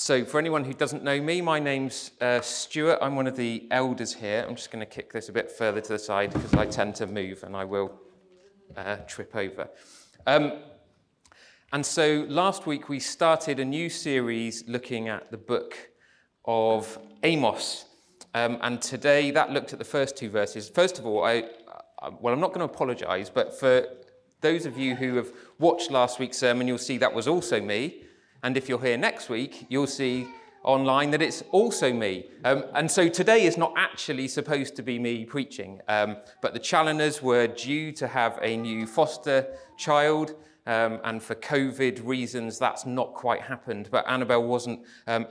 So for anyone who doesn't know me, my name's Stuart. I'm one of the elders here. I'm just going to kick this a bit further to the side because I tend to move and I will trip over. And so last week we started a new series looking at the book of Amos. And today that looked at the first two verses. First of all, I'm not going to apologise, but for those of you who have watched last week's sermon, you'll see that was also me. And if you're here next week, you'll see online that it's also me. And so today is not actually supposed to be me preaching, but the Challoners were due to have a new foster child, and for COVID reasons, that's not quite happened, but Annabelle wasn't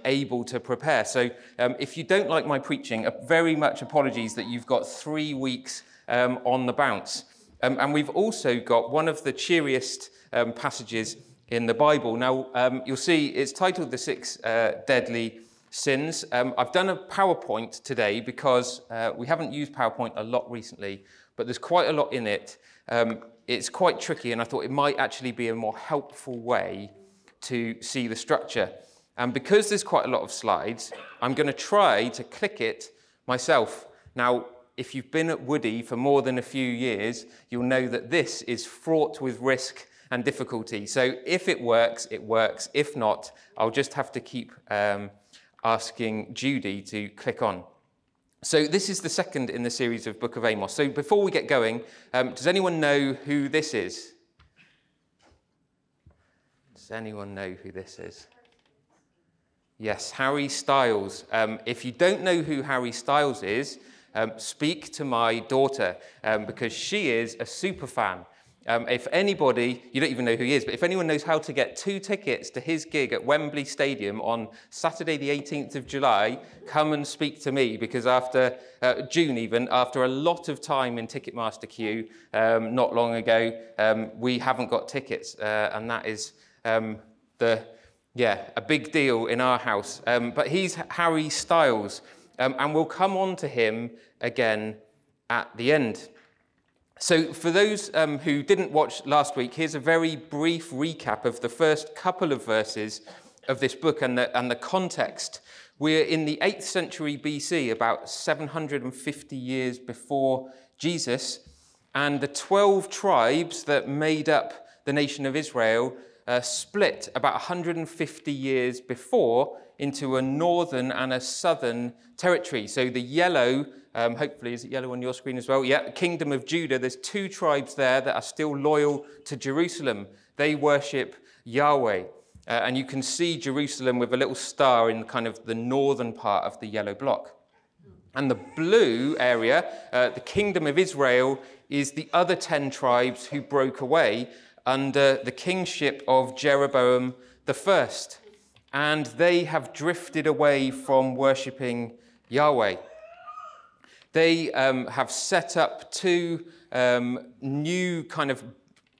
able to prepare. So if you don't like my preaching, very much apologies that you've got 3 weeks on the bounce. And we've also got one of the cheeriest passages in the Bible. Now, you'll see it's titled The Six Deadly Sins. I've done a PowerPoint today because we haven't used PowerPoint a lot recently, but there's quite a lot in it. It's quite tricky, and I thought it might actually be a more helpful way to see the structure. And because there's quite a lot of slides, I'm going to try to click it myself. Now, if you've been at Woody for more than a few years, you'll know that this is fraught with risk and difficulty. So if it works, it works. If not, I'll just have to keep asking Judy to click on. So this is the second in the series of Book of Amos. So before we get going, does anyone know who this is? Does anyone know who this is? Yes, Harry Styles. If you don't know who Harry Styles is, speak to my daughter because she is a super fan. If anybody, you don't even know who he is, but if anyone knows how to get 2 tickets to his gig at Wembley Stadium on Saturday the 18th of July, come and speak to me, because after June even, after a lot of time in Ticketmaster queue not long ago, we haven't got tickets, and that is a big deal in our house. But he's Harry Styles, and we'll come on to him again at the end. So for those who didn't watch last week, here's a very brief recap of the first couple of verses of this book and the context. We're in the 8th century BC, about 750 years before Jesus, and the 12 tribes that made up the nation of Israel split about 150 years before into a northern and a southern territory. So the yellow, hopefully, is it yellow on your screen as well? Yeah, Kingdom of Judah. There's 2 tribes there that are still loyal to Jerusalem. They worship Yahweh. And you can see Jerusalem with a little star in kind of the northern part of the yellow block. And the blue area, the Kingdom of Israel, is the other 10 tribes who broke away under the kingship of Jeroboam I. And they have drifted away from worshipping Yahweh. They have set up 2 new kind of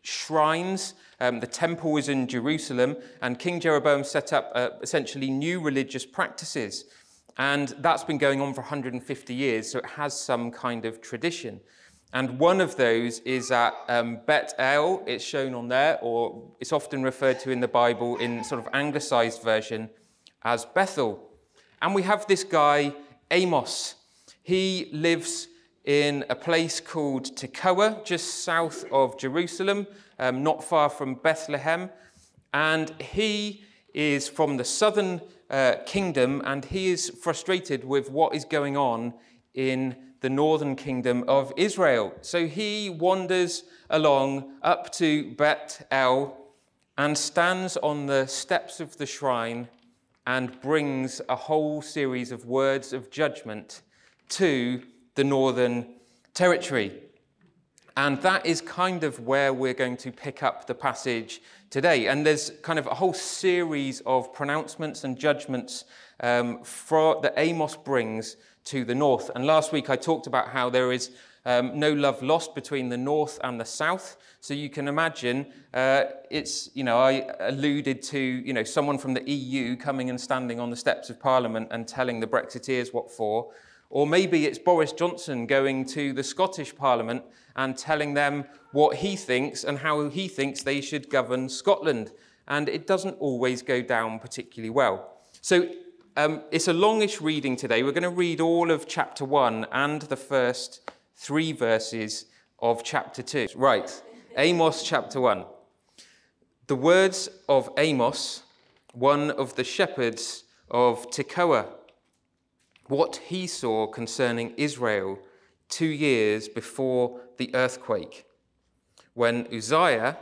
shrines. The temple was in Jerusalem, and King Jeroboam set up essentially new religious practices. And that's been going on for 150 years, so it has some kind of tradition. And one of those is at Bethel. It's shown on there, or it's often referred to in the Bible in sort of anglicised version as Bethel. And we have this guy, Amos. He lives in a place called Tekoa, just south of Jerusalem, not far from Bethlehem. And he is from the southern kingdom, and he is frustrated with what is going on in the northern kingdom of Israel. So he wanders along up to Bethel and stands on the steps of the shrine and brings a whole series of words of judgment to the northern territory. And that is kind of where we're going to pick up the passage today. And there's kind of a whole series of pronouncements and judgments that Amos brings to the north. And last week I talked about how there is no love lost between the north and the south. So you can imagine it's, you know, I alluded to, you know, someone from the EU coming and standing on the steps of Parliament and telling the Brexiteers what for. Or maybe it's Boris Johnson going to the Scottish Parliament and telling them what he thinks and how he thinks they should govern Scotland. And it doesn't always go down particularly well. So it's a longish reading today. We're going to read all of chapter 1 and the first 3 verses of chapter 2. Right, Amos chapter 1. The words of Amos, one of the shepherds of Tekoa, what he saw concerning Israel 2 years before the earthquake, when Uzziah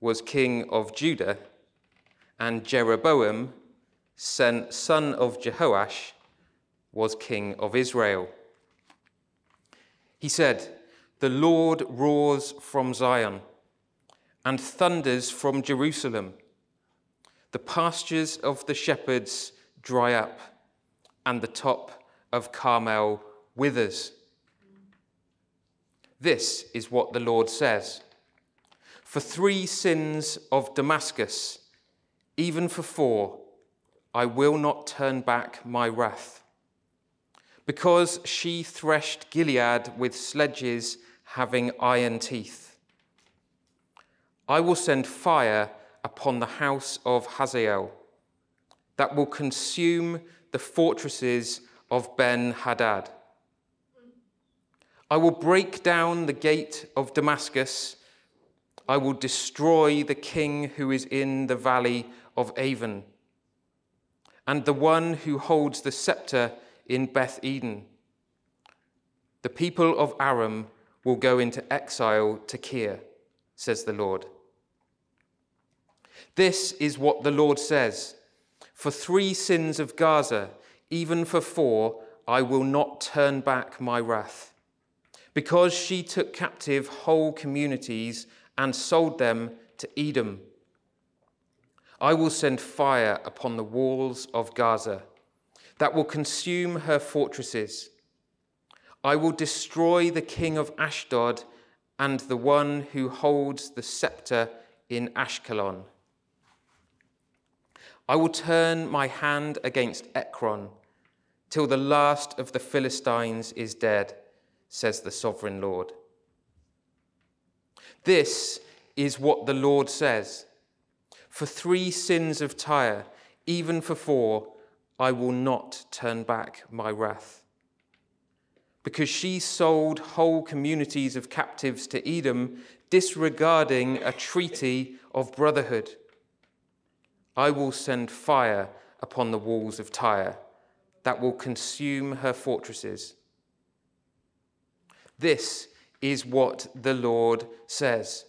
was king of Judah and Jeroboam, son of Jehoash, was king of Israel. He said, "The Lord roars from Zion and thunders from Jerusalem. The pastures of the shepherds dry up, and the top of Carmel withers. This is what the Lord says. For 3 sins of Damascus, even for 4, I will not turn back my wrath. Because she threshed Gilead with sledges having iron teeth, I will send fire upon the house of Hazael that will consume the fortresses of Ben-Hadad. I will break down the gate of Damascus. I will destroy the king who is in the valley of Avon, and the one who holds the scepter in Beth Eden. The people of Aram will go into exile to Kir, says the Lord. This is what the Lord says. For 3 sins of Gaza, even for 4, I will not turn back my wrath. Because she took captive whole communities and sold them to Edom, I will send fire upon the walls of Gaza that will consume her fortresses. I will destroy the king of Ashdod and the one who holds the scepter in Ashkelon. I will turn my hand against Ekron till the last of the Philistines is dead, says the sovereign Lord. This is what the Lord says. For 3 sins of Tyre, even for 4, I will not turn back my wrath. Because she sold whole communities of captives to Edom, disregarding a treaty of brotherhood, I will send fire upon the walls of Tyre that will consume her fortresses. This is what the Lord says.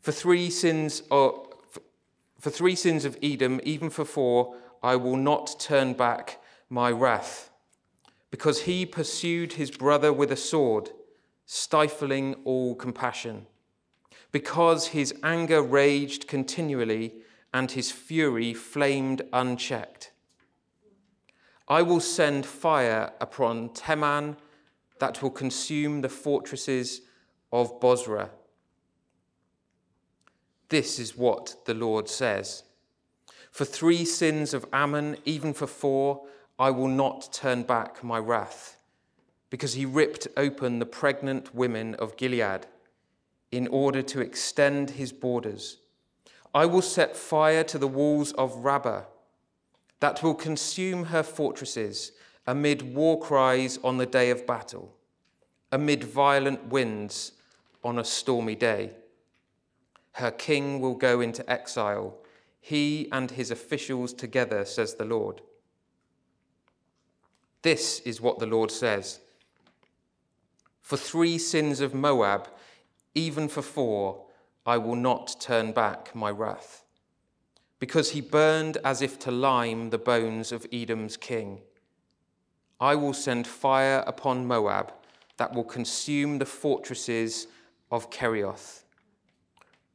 For three sins of Edom, even for 4, I will not turn back my wrath, because he pursued his brother with a sword, stifling all compassion. Because his anger raged continually, and his fury flamed unchecked. I will send fire upon Teman that will consume the fortresses of Bozrah. This is what the Lord says. For 3 sins of Ammon, even for 4, I will not turn back my wrath, because he ripped open the pregnant women of Gilead in order to extend his borders. I will set fire to the walls of Rabbah that will consume her fortresses amid war cries on the day of battle, amid violent winds on a stormy day. Her king will go into exile, he and his officials together, says the Lord. This is what the Lord says. For 3 sins of Moab, even for 4, I will not turn back my wrath, because he burned as if to lime the bones of Edom's king. I will send fire upon Moab that will consume the fortresses of Kerioth.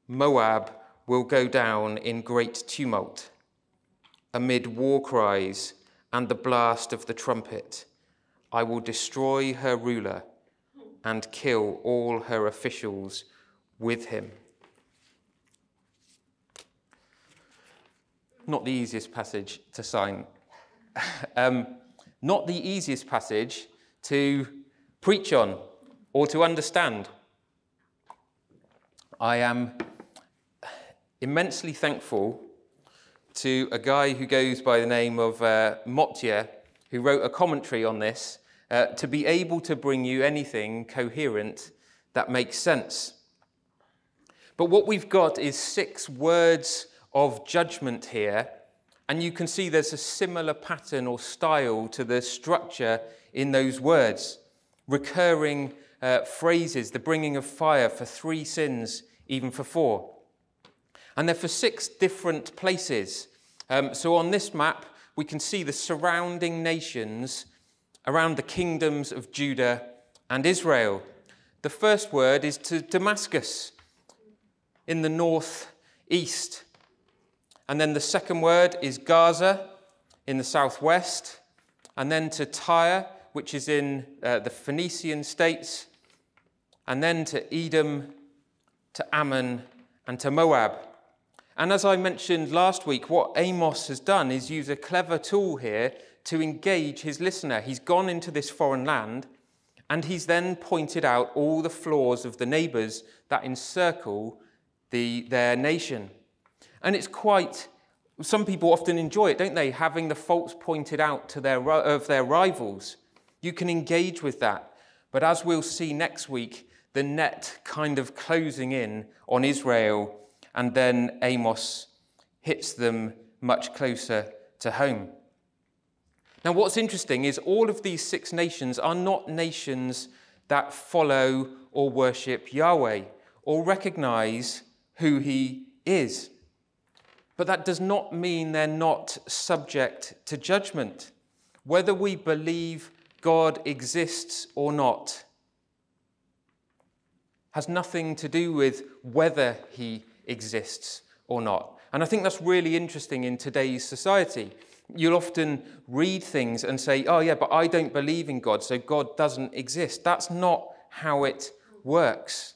Moab will go down in great tumult, amid war cries and the blast of the trumpet. I will destroy her ruler and kill all her officials with him." Not the easiest passage to sign. Not the easiest passage to preach on or to understand. I am immensely thankful to a guy who goes by the name of Mottier, who wrote a commentary on this, to be able to bring you anything coherent that makes sense. But what we've got is 6 words of judgment here, and you can see there's a similar pattern or style to the structure in those words. Recurring phrases, the bringing of fire for 3 sins, even for 4. And they're for 6 different places. So on this map, we can see the surrounding nations around the kingdoms of Judah and Israel. The first word is to Damascus in the northeast. And then the second word is Gaza in the southwest, and then to Tyre, which is in the Phoenician states, and then to Edom, to Ammon, and to Moab. And as I mentioned last week, what Amos has done is use a clever tool here to engage his listener. He's gone into this foreign land, and he's then pointed out all the flaws of the neighbours that encircle their nation. And it's quite, some people often enjoy it, don't they, having the faults pointed out to their rivals. You can engage with that. But as we'll see next week, the net kind of closing in on Israel, and then Amos hits them much closer to home. Now, what's interesting is all of these 6 nations are not nations that follow or worship Yahweh or recognize who he is. But that does not mean they're not subject to judgment. Whether we believe God exists or not has nothing to do with whether he exists or not. And I think that's really interesting in today's society. You'll often read things and say, oh yeah, but I don't believe in God, so God doesn't exist. That's not how it works.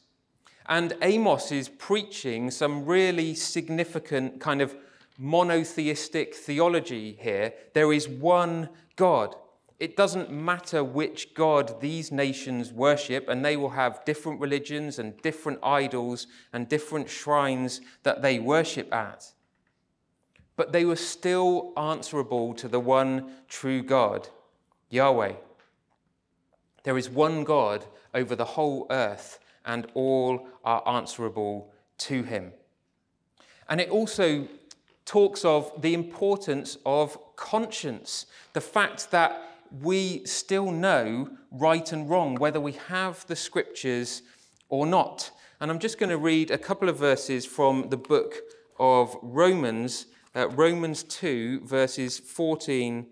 And Amos is preaching some really significant kind of monotheistic theology here. There is one God. It doesn't matter which God these nations worship, and they will have different religions and different idols and different shrines that they worship at. But they were still answerable to the one true God, Yahweh. There is one God over the whole earth, and all are answerable to him. And it also talks of the importance of conscience, the fact that we still know right and wrong, whether we have the scriptures or not. And I'm just going to read a couple of verses from the book of Romans, Romans 2, verses 14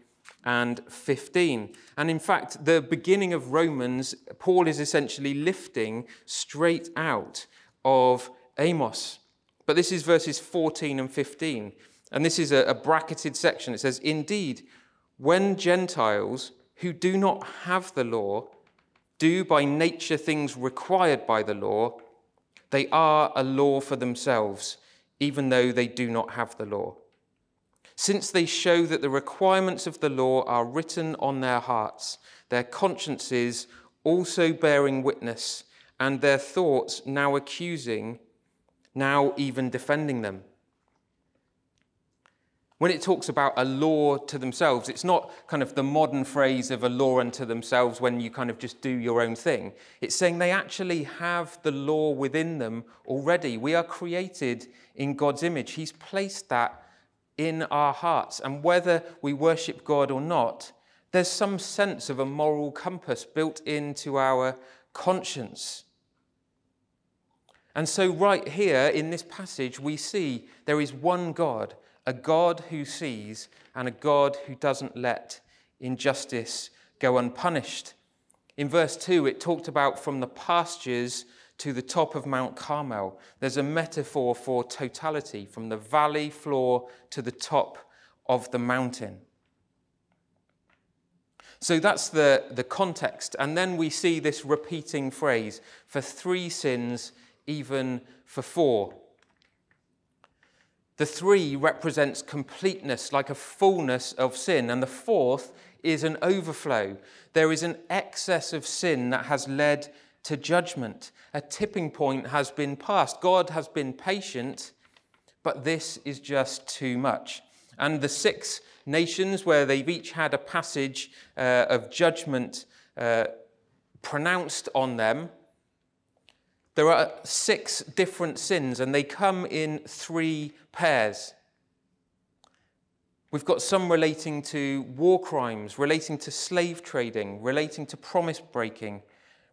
and 15. And in fact, the beginning of Romans, Paul is essentially lifting straight out of Amos. But this is verses 14 and 15. And this is a bracketed section. It says, "Indeed, when Gentiles who do not have the law do by nature things required by the law, they are a law for themselves, even though they do not have the law. Since they show that the requirements of the law are written on their hearts, their consciences also bearing witness, and their thoughts now accusing, now even defending them." When it talks about a law to themselves, it's not kind of the modern phrase of a law unto themselves when you kind of just do your own thing. It's saying they actually have the law within them already. We are created in God's image. He's placed that in our hearts. And whether we worship God or not, there's some sense of a moral compass built into our conscience. And so right here in this passage, we see there is one God, a God who sees and a God who doesn't let injustice go unpunished. In verse 2, it talked about from the pastures to the top of Mount Carmel. There's a metaphor for totality, from the valley floor to the top of the mountain. So that's the context. And then we see this repeating phrase, for 3 sins, even for 4. The 3 represents completeness, like a fullness of sin, and the 4th is an overflow. There is an excess of sin that has led to judgment. A tipping point has been passed. God has been patient, but this is just too much. and the six nations where they've each had a passage of judgment pronounced on them, there are six different sins, and they come in three pairs. We've got some relating to war crimes, relating to slave trading, relating to promise breaking,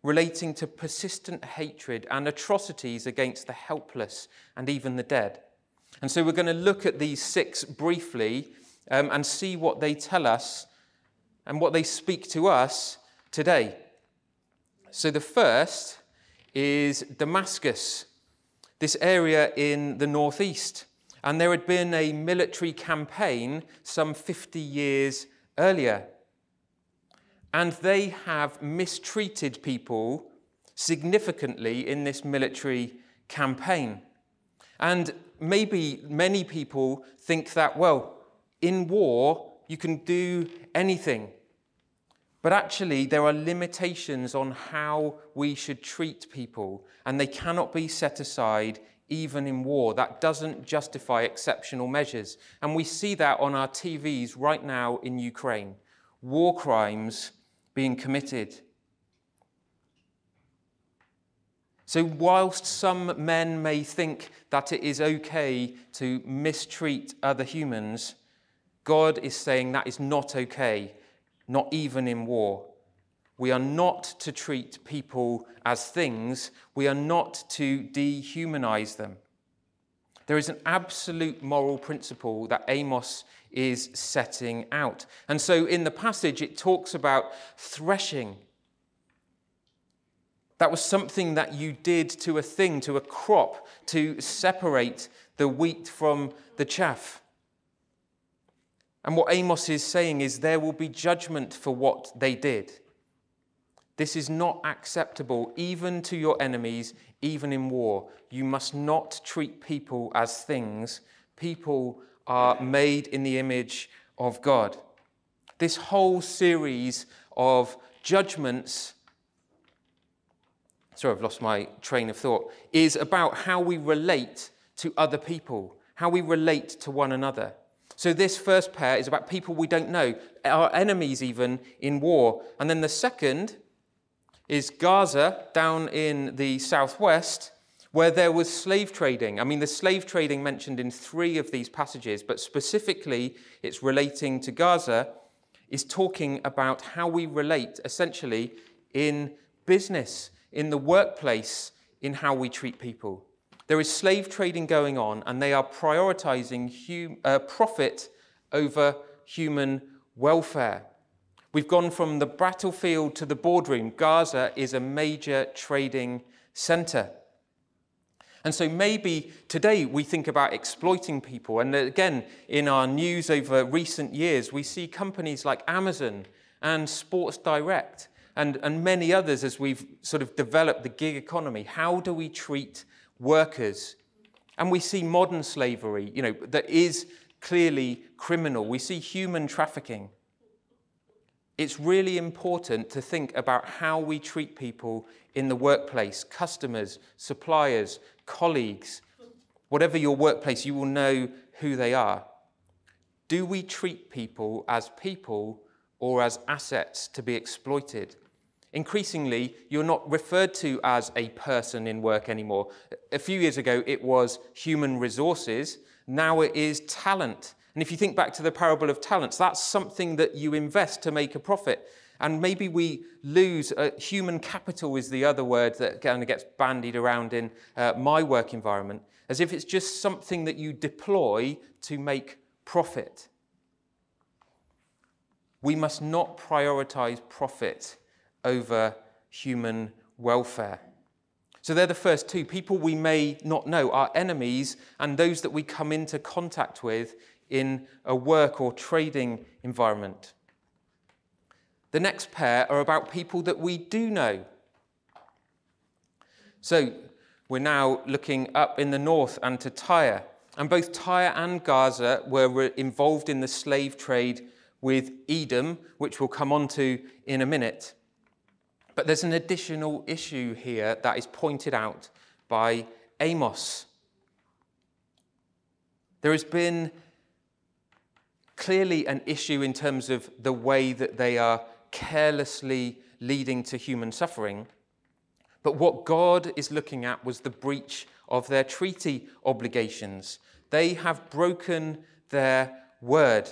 relating to persistent hatred and atrocities against the helpless and even the dead. And so we're going to look at these six briefly and see what they tell us and what they speak to us today. So the first is Damascus, this area in the northeast. And there had been a military campaign some 50 years earlier. And they have mistreated people significantly in this military campaign. And maybe many people think that, well, in war, you can do anything. But actually, there are limitations on how we should treat people, and they cannot be set aside even in war. That doesn't justify exceptional measures. And we see that on our TVs right now in Ukraine. War crimes being committed. So whilst some men may think that it is okay to mistreat other humans, God is saying that is not okay, not even in war. We are not to treat people as things. We are not to dehumanize them. There is an absolute moral principle that Amos is setting out. And so in the passage, it talks about threshing. That was something that you did to a thing, to a crop, to separate the wheat from the chaff. And what Amos is saying is there will be judgment for what they did. This is not acceptable, even to your enemies, even in war. You must not treat people as things. People are made in the image of God. This whole series of judgments, sorry, I've lost my train of thought, is about how we relate to other people, how we relate to one another. So this first pair is about people we don't know, our enemies even in war. And then the second is Gaza down in the southwest, where there was slave trading. I mean, the slave trading mentioned in three of these passages, but specifically it's relating to Gaza, is talking about how we relate essentially in business, in the workplace, in how we treat people. There is slave trading going on, and they are prioritizing profit over human welfare. We've gone from the battlefield to the boardroom. Gaza is a major trading center. And so maybe today we think about exploiting people. And again, in our news over recent years, we see companies like Amazon and Sports Direct and many others as we've sort of developed the gig economy. How do we treat workers? And we see modern slavery, you know, that is clearly criminal. We see human trafficking. It's really important to think about how we treat people in the workplace, customers, suppliers, colleagues. Whatever your workplace, you will know who they are. Do we treat people as people or as assets to be exploited? Increasingly, you're not referred to as a person in work anymore. A few years ago, it was human resources. Now it is talent. And if you think back to the parable of talents, that's something that you invest to make a profit. And maybe we lose, human capital is the other word that kind of gets bandied around in my work environment, as if it's just something that you deploy to make profit. We must not prioritize profit over human welfare. So they're the first two, people we may not know, our enemies, and those that we come into contact with in a work or trading environment. The next pair are about people that we do know. So we're now looking up in the north and to Tyre. And both Tyre and Gaza were involved in the slave trade with Edom, which we'll come on to in a minute. But there's an additional issue here that is pointed out by Amos. There has been clearly an issue in terms of the way that they are carelessly leading to human suffering. But what God is looking at was the breach of their treaty obligations. They have broken their word.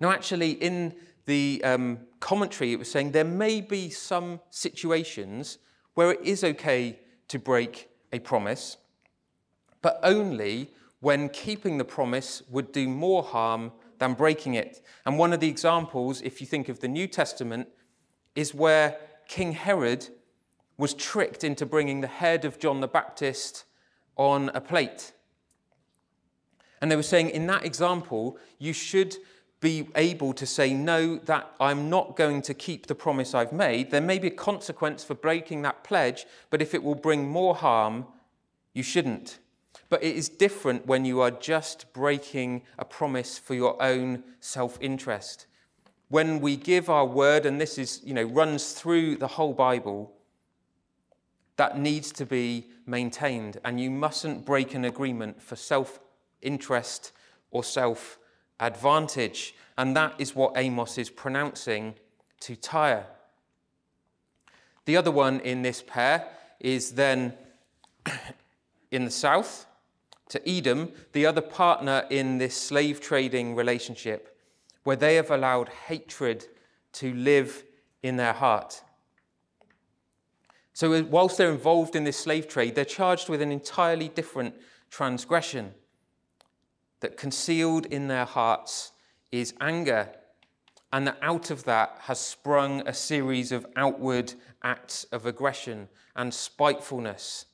Now, actually, in the commentary, it was saying there may be some situations where it is okay to break a promise, but only when keeping the promise would do more harm than breaking it. And one of the examples, if you think of the New Testament, is where King Herod was tricked into bringing the head of John the Baptist on a plate. And they were saying, in that example, you should be able to say, no, that I'm not going to keep the promise I've made. There may be a consequence for breaking that pledge, but if it will bring more harm, you shouldn't. But it is different when you are just breaking a promise for your own self-interest. When we give our word, and this is, runs through the whole Bible, that needs to be maintained, and you mustn't break an agreement for self-interest or self-advantage. And that is what Amos is pronouncing to Tyre. The other one in this pair is then in the south to Edom, the other partner in this slave trading relationship, where they have allowed hatred to live in their heart. So whilst they're involved in this slave trade, they're charged with an entirely different transgression that concealed in their hearts is anger, and that out of that has sprung a series of outward acts of aggression and spitefulness.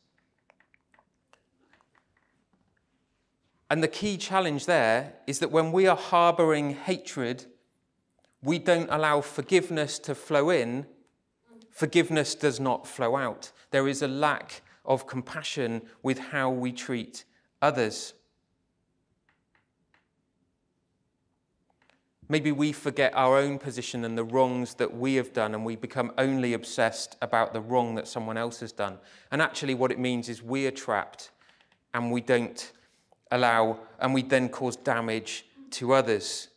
And the key challenge there is that when we are harbouring hatred, we don't allow forgiveness to flow in. Forgiveness does not flow out. There is a lack of compassion with how we treat others. Maybe we forget our own position and the wrongs that we have done, and we become only obsessed about the wrong that someone else has done. And actually what it means is we are trapped and we don't allow, and we then cause damage to others.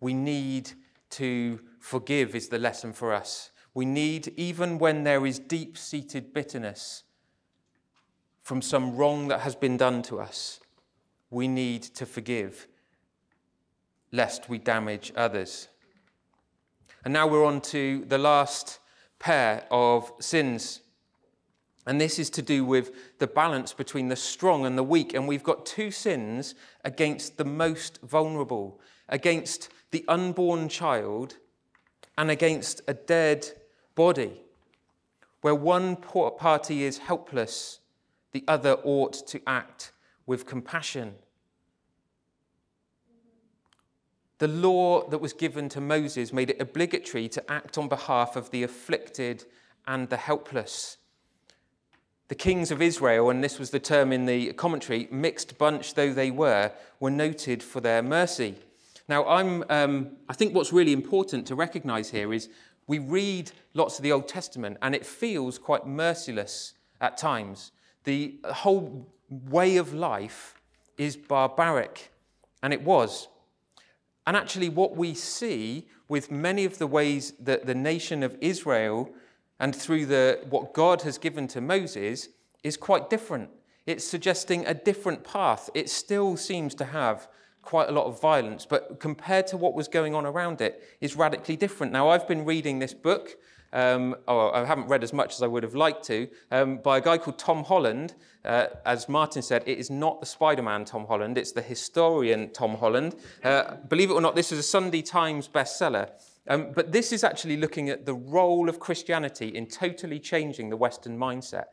We need to forgive is the lesson for us. We need, even when there is deep-seated bitterness from some wrong that has been done to us, we need to forgive, lest we damage others. And now we're on to the last pair of sins. And this is to do with the balance between the strong and the weak. And we've got two sins against the most vulnerable, against the unborn child, and against a dead body, where one party is helpless, the other ought to act with compassion. The law that was given to Moses made it obligatory to act on behalf of the afflicted and the helpless. The kings of Israel, and this was the term in the commentary, mixed bunch though they were noted for their mercy. Now, I think what's really important to recognise here is we read lots of the Old Testament and it feels quite merciless at times. The whole way of life is barbaric, and it was. And actually what we see with many of the ways that the nation of Israel and through what God has given to Moses is quite different. It's suggesting a different path. It still seems to have quite a lot of violence, but compared to what was going on around it, is radically different. Now, I've been reading this book, I haven't read as much as I would have liked to, by a guy called Tom Holland. As Martin said, it is not the Spider-Man Tom Holland, it's the historian Tom Holland. Believe it or not, this is a Sunday Times bestseller. But this is actually looking at the role of Christianity in totally changing the Western mindset.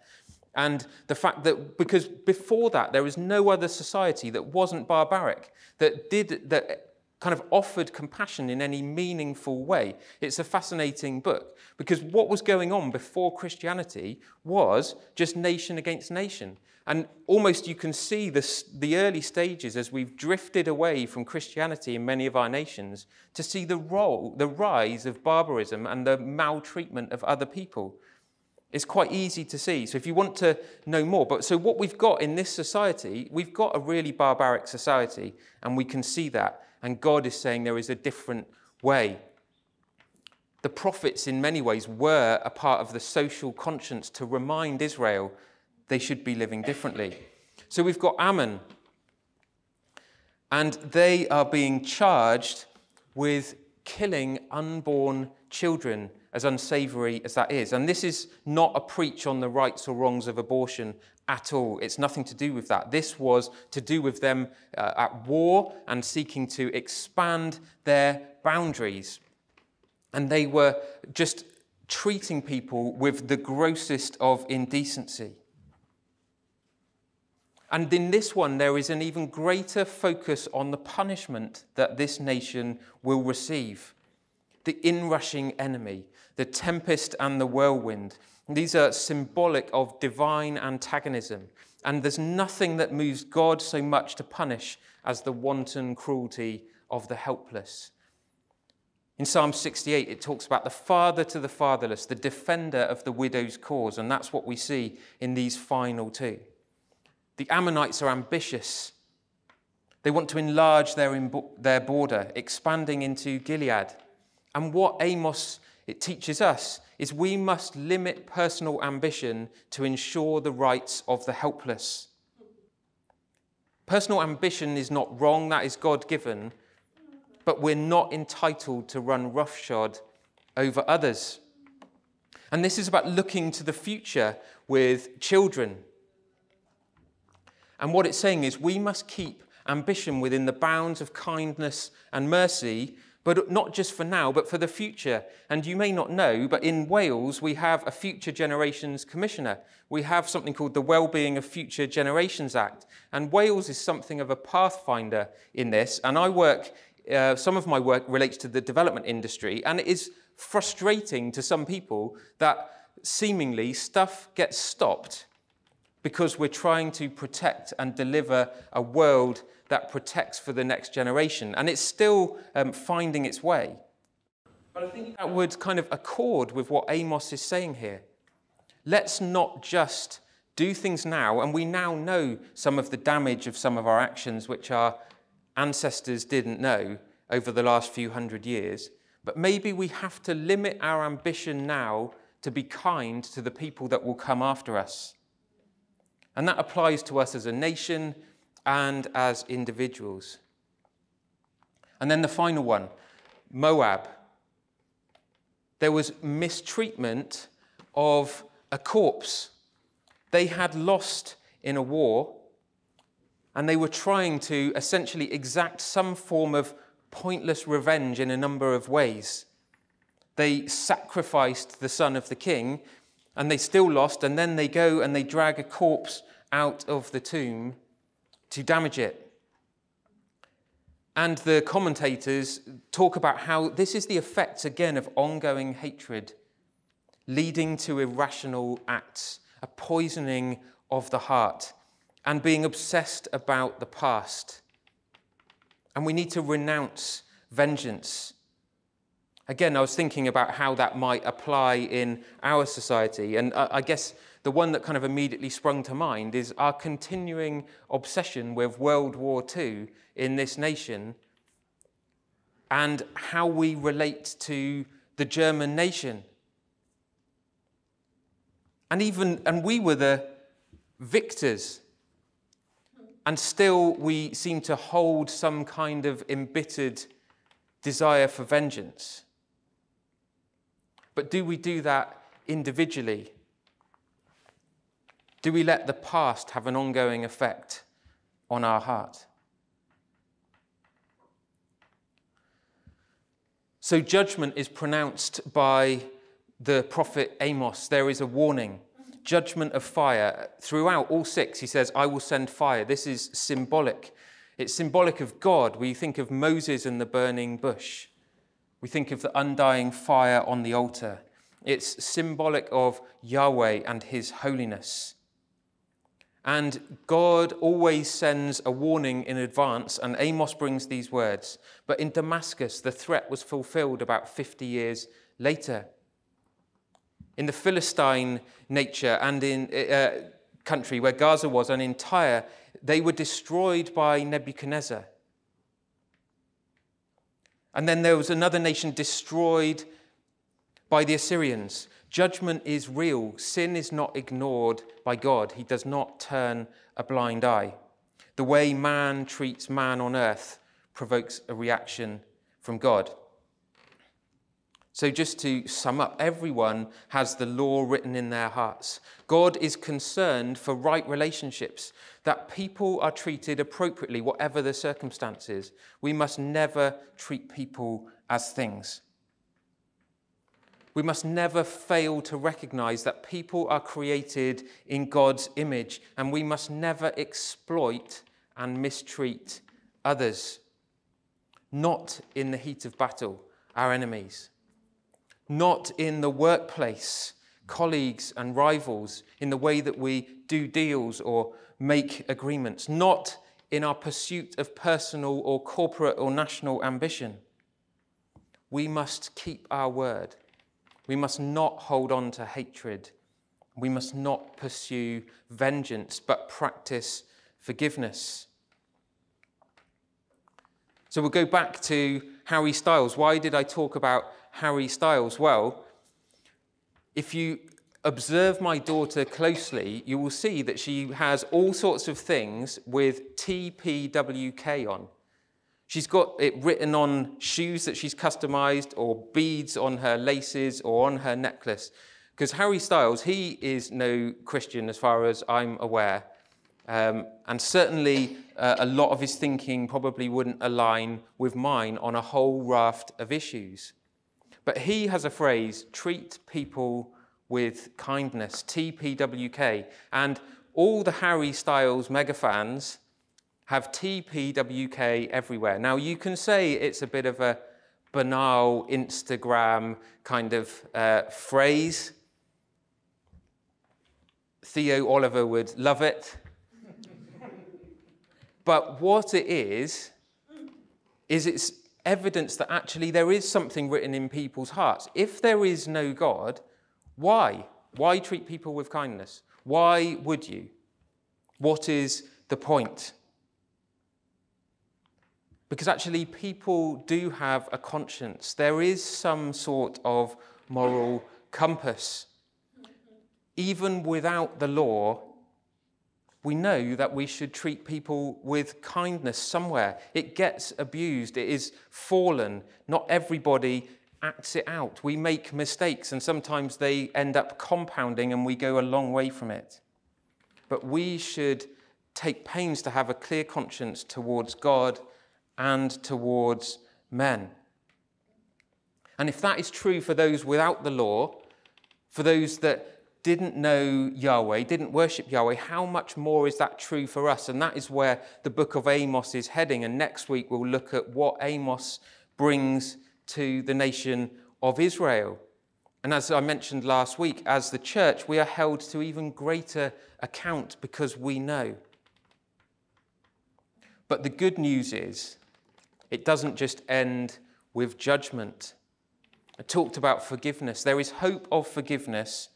And the fact that, because before that, there was no other society that wasn't barbaric, that kind of offered compassion in any meaningful way. It's a fascinating book, because what was going on before Christianity was just nation against nation. And almost you can see the early stages as we've drifted away from Christianity in many of our nations to see the rise of barbarism and the maltreatment of other people. It's quite easy to see. So if you want to know more, but so what we've got in this society, we've got a really barbaric society, and we can see that. And God is saying there is a different way. The prophets in many ways were a part of the social conscience to remind Israel they should be living differently. So we've got Ammon, and they are being charged with killing unborn children, as unsavoury as that is. And this is not a preach on the rights or wrongs of abortion at all. It's nothing to do with that. This was to do with them at war and seeking to expand their boundaries. And they were just treating people with the grossest of indecency. And in this one, there is an even greater focus on the punishment that this nation will receive. The inrushing enemy, the tempest and the whirlwind. These are symbolic of divine antagonism. And there's nothing that moves God so much to punish as the wanton cruelty of the helpless. In Psalm 68, it talks about the father to the fatherless, the defender of the widow's cause. And that's what we see in these final two. The Ammonites are ambitious. They want to enlarge their border, expanding into Gilead. And what Amos it teaches us is we must limit personal ambition to ensure the rights of the helpless. Personal ambition is not wrong, that is God-given, but we're not entitled to run roughshod over others. And this is about looking to the future with children. And what it's saying is we must keep ambition within the bounds of kindness and mercy, but not just for now, but for the future. And you may not know, but in Wales, we have a Future Generations Commissioner. We have something called the Wellbeing of Future Generations Act. And Wales is something of a pathfinder in this. And I work, some of my work relates to the development industry. And it is frustrating to some people that seemingly stuff gets stopped because we're trying to protect and deliver a world that protects for the next generation. And it's still finding its way. But I think that would kind of accord with what Amos is saying here. Let's not just do things now, and we now know some of the damage of some of our actions which our ancestors didn't know over the last few hundred years, but maybe we have to limit our ambition now to be kind to the people that will come after us. And that applies to us as a nation, and as individuals. And then the final one, Moab. There was mistreatment of a corpse. They had lost in a war, and they were trying to essentially exact some form of pointless revenge in a number of ways. They sacrificed the son of the king, and they still lost, and then they go and they drag a corpse out of the tomb to damage it. And the commentators talk about how this is the effect, again, of ongoing hatred, leading to irrational acts, a poisoning of the heart, and being obsessed about the past. And we need to renounce vengeance. Again, I was thinking about how that might apply in our society, and I guess the one that kind of immediately sprung to mind is our continuing obsession with World War II in this nation and how we relate to the German nation. And we were the victors, and still we seem to hold some kind of embittered desire for vengeance. But do we do that individually? Do we let the past have an ongoing effect on our heart? So judgment is pronounced by the prophet Amos. There is a warning, judgment of fire. Throughout all six, he says, I will send fire. This is symbolic. It's symbolic of God. We think of Moses and the burning bush. We think of the undying fire on the altar. It's symbolic of Yahweh and his holiness. And God always sends a warning in advance, and Amos brings these words. But in Damascus, the threat was fulfilled about 50 years later. in the Philistine nature and in country where Gaza was, and in Tyre, they were destroyed by Nebuchadnezzar. And then there was another nation destroyed by the Assyrians. Judgment is real. Sin is not ignored by God. He does not turn a blind eye. The way man treats man on earth provokes a reaction from God. So just to sum up, everyone has the law written in their hearts. God is concerned for right relationships, that people are treated appropriately, whatever the circumstances. We must never treat people as things. We must never fail to recognize that people are created in God's image, and we must never exploit and mistreat others. Not in the heat of battle, our enemies. Not in the workplace, colleagues and rivals, in the way that we do deals or make agreements. Not in our pursuit of personal or corporate or national ambition. We must keep our word. We must not hold on to hatred. We must not pursue vengeance, but practice forgiveness. So we'll go back to Harry Styles. Why did I talk about Harry Styles? Well, if you observe my daughter closely, you will see that she has all sorts of things with TPWK on. She's got it written on shoes that she's customized, or beads on her laces, or on her necklace. Because Harry Styles, he is no Christian as far as I'm aware. And certainly a lot of his thinking probably wouldn't align with mine on a whole raft of issues. But he has a phrase, treat people with kindness, TPWK. And all the Harry Styles mega fans have TPWK everywhere. Now, you can say it's a bit of a banal Instagram kind of phrase. Theo Oliver would love it. But what it is it's evidence that actually there is something written in people's hearts. If there is no God, why? Why treat people with kindness? Why would you? What is the point? Because actually people do have a conscience. There is some sort of moral compass. Even without the law, we know that we should treat people with kindness somewhere. It gets abused. It is fallen. Not everybody acts it out. We make mistakes, and sometimes they end up compounding, and we go a long way from it. But we should take pains to have a clear conscience towards God and towards men. And if that is true for those without the law, for those that didn't know Yahweh, didn't worship Yahweh, how much more is that true for us? And that is where the book of Amos is heading. And next week we'll look at what Amos brings to the nation of Israel. And as I mentioned last week, as the church, we are held to even greater account because we know. But the good news is, it doesn't just end with judgment. I talked about forgiveness. There is hope of forgiveness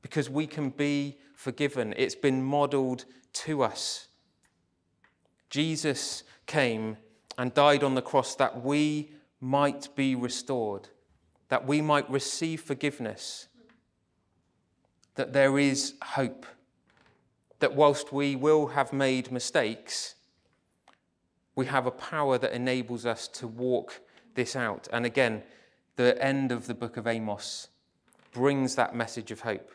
because we can be forgiven. It's been modeled to us. Jesus came and died on the cross that we might be restored, that we might receive forgiveness, that there is hope, that whilst we will have made mistakes, we have a power that enables us to walk this out. And again, the end of the book of Amos brings that message of hope.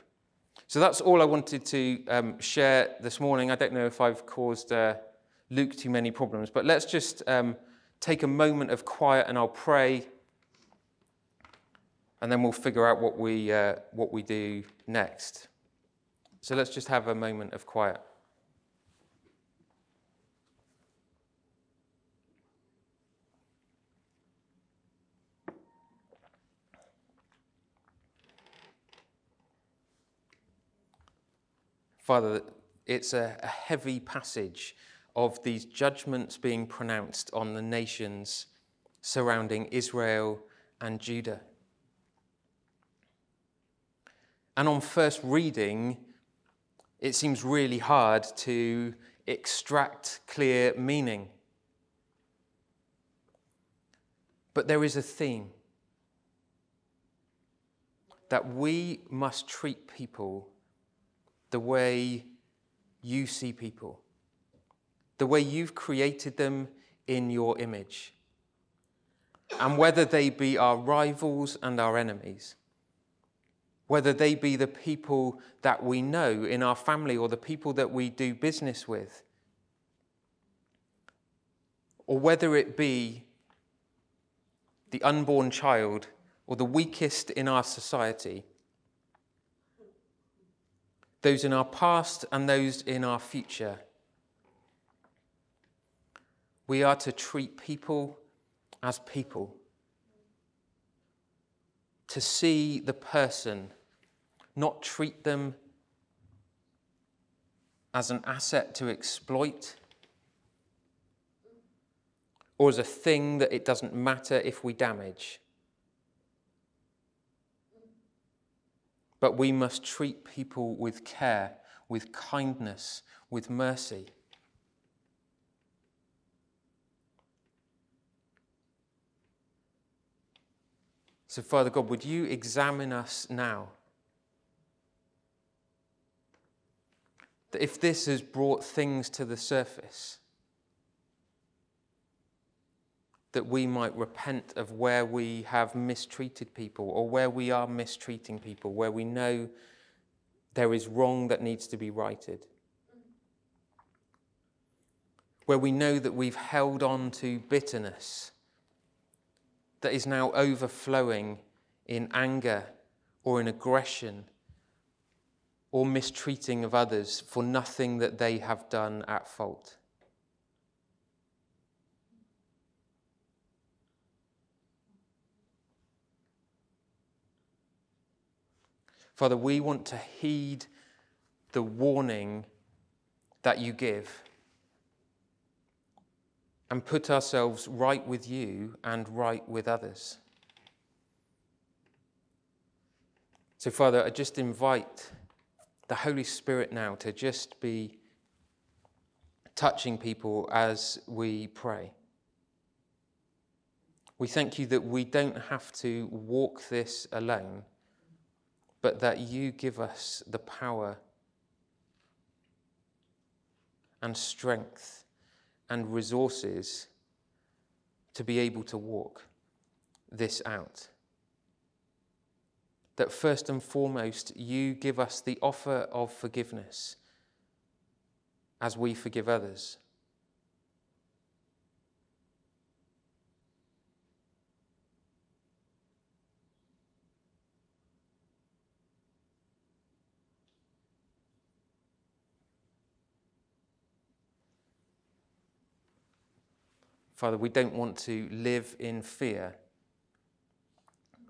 So that's all I wanted to share this morning. I don't know if I've caused Luke too many problems, but let's just take a moment of quiet and I'll pray. And then we'll figure out what we do next. So let's just have a moment of quiet. Father, it's a heavy passage of these judgments being pronounced on the nations surrounding Israel and Judah. And on first reading, it seems really hard to extract clear meaning. But there is a theme, that we must treat people the way you see people, the way you've created them in your image, and whether they be our rivals and our enemies, whether they be the people that we know in our family or the people that we do business with, or whether it be the unborn child or the weakest in our society, those in our past and those in our future. We are to treat people as people, to see the person, not treat them as an asset to exploit, or as a thing that it doesn't matter if we damage. But we must treat people with care, with kindness, with mercy. So, Father God, would you examine us now? That if this has brought things to the surface, that we might repent of where we have mistreated people or where we are mistreating people, where we know there is wrong that needs to be righted, where we know that we've held on to bitterness that is now overflowing in anger or in aggression or mistreating of others for nothing that they have done at fault. Father, we want to heed the warning that you give and put ourselves right with you and right with others. So, Father, I just invite the Holy Spirit now to just be touching people as we pray. We thank you that we don't have to walk this alone, but that you give us the power and strength and resources to be able to walk this out. That first and foremost, you give us the offer of forgiveness as we forgive others. Father, we don't want to live in fear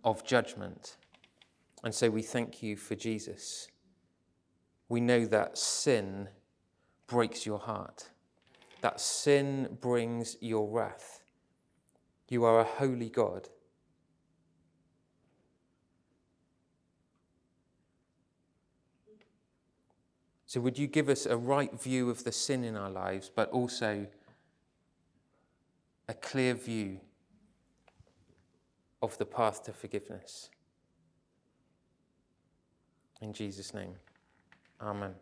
of judgment. And so we thank you for Jesus. We know that sin breaks your heart, that sin brings your wrath. You are a holy God. So would you give us a right view of the sin in our lives, but also a clear view of the path to forgiveness. In Jesus' name, amen.